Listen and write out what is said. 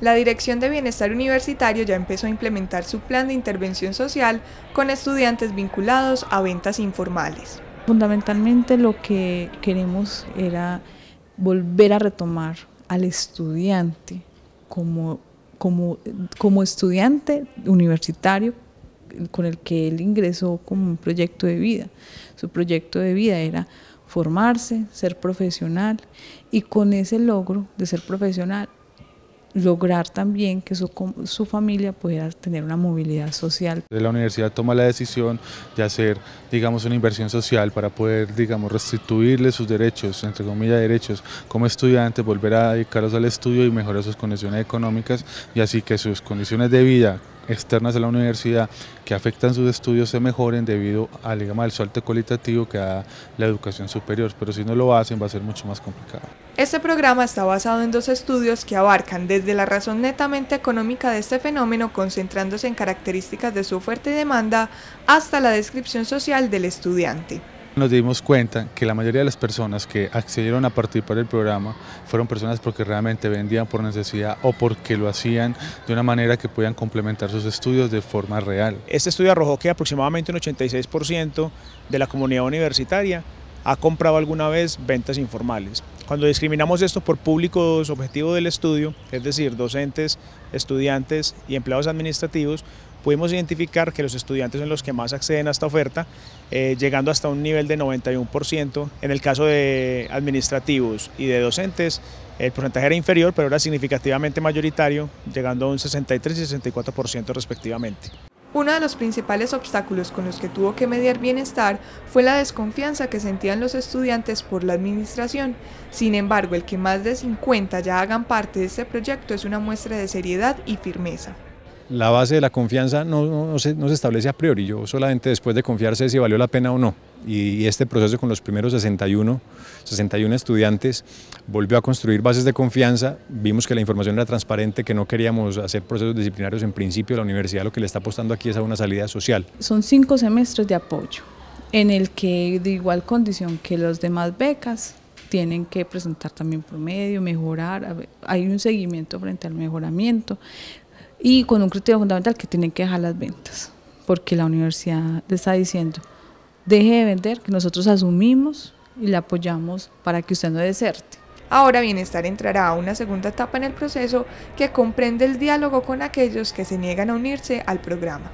La Dirección de Bienestar Universitario ya empezó a implementar su plan de intervención social con estudiantes vinculados a ventas informales. Fundamentalmente lo que queremos era volver a retomar al estudiante como estudiante universitario con el que él ingresó como un proyecto de vida. Su proyecto de vida era formarse, ser profesional, y con ese logro de ser profesional, lograr también que su familia pudiera tener una movilidad social. La universidad toma la decisión de hacer, digamos, una inversión social para poder, digamos, restituirle sus derechos, entre comillas derechos, como estudiantes, volver a dedicarlos al estudio y mejorar sus condiciones económicas, y así que sus condiciones de vida externas a la universidad que afectan sus estudios se mejoren debido al, digamos, al salto cualitativo que da la educación superior, pero si no lo hacen va a ser mucho más complicado. Este programa está basado en dos estudios que abarcan desde la razón netamente económica de este fenómeno, concentrándose en características de su oferta y demanda, hasta la descripción social del estudiante. Nos dimos cuenta que la mayoría de las personas que accedieron a participar del programa fueron personas porque realmente vendían por necesidad o porque lo hacían de una manera que podían complementar sus estudios de forma real. Este estudio arrojó que aproximadamente un 86% de la comunidad universitaria ha comprado alguna vez ventas informales. Cuando discriminamos esto por públicos objetivo del estudio, es decir, docentes, estudiantes y empleados administrativos, pudimos identificar que los estudiantes son los que más acceden a esta oferta, llegando hasta un nivel de 91%. En el caso de administrativos y de docentes, el porcentaje era inferior, pero era significativamente mayoritario, llegando a un 63 y 64% respectivamente. Uno de los principales obstáculos con los que tuvo que mediar Bienestar fue la desconfianza que sentían los estudiantes por la administración. Sin embargo, el que más de 50 ya hagan parte de este proyecto es una muestra de seriedad y firmeza. La base de la confianza no se establece a priori. Yo solamente después de confiar sé si valió la pena o no. Y este proceso con los primeros 61 estudiantes volvió a construir bases de confianza. Vimos que la información era transparente, que no queríamos hacer procesos disciplinarios en principio. La universidad lo que le está apostando aquí es a una salida social. Son 5 semestres de apoyo, en el que de igual condición que los demás becas, tienen que presentar también promedio, mejorar. Hay un seguimiento frente al mejoramiento. Y con un criterio fundamental que tienen que dejar las ventas, porque la universidad le está diciendo, deje de vender, que nosotros asumimos y la apoyamos para que usted no deserte. Ahora Bienestar entrará a una segunda etapa en el proceso que comprende el diálogo con aquellos que se niegan a unirse al programa.